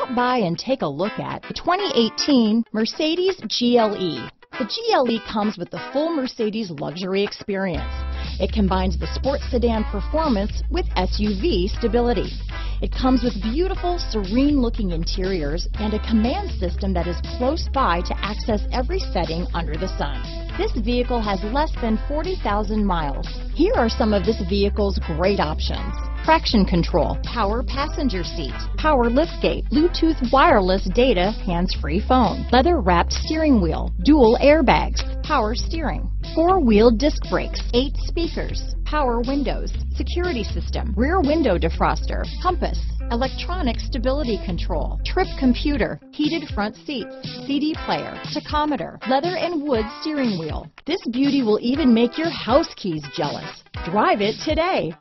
Stop by and take a look at the 2018 Mercedes GLE. The GLE comes with the full Mercedes luxury experience. It combines the sports sedan performance with SUV stability. It comes with beautiful, serene-looking interiors and a command system that is close by to access every setting under the sun. This vehicle has less than 40,000 miles. Here are some of this vehicle's great options: traction control, power passenger seat, power liftgate, Bluetooth wireless data, hands-free phone, leather-wrapped steering wheel, dual airbags, power steering, four-wheel disc brakes, 8 speakers, power windows, security system, rear window defroster, compass, electronic stability control, trip computer, heated front seats, CD player, tachometer, leather and wood steering wheel. This beauty will even make your house keys jealous. Drive it today.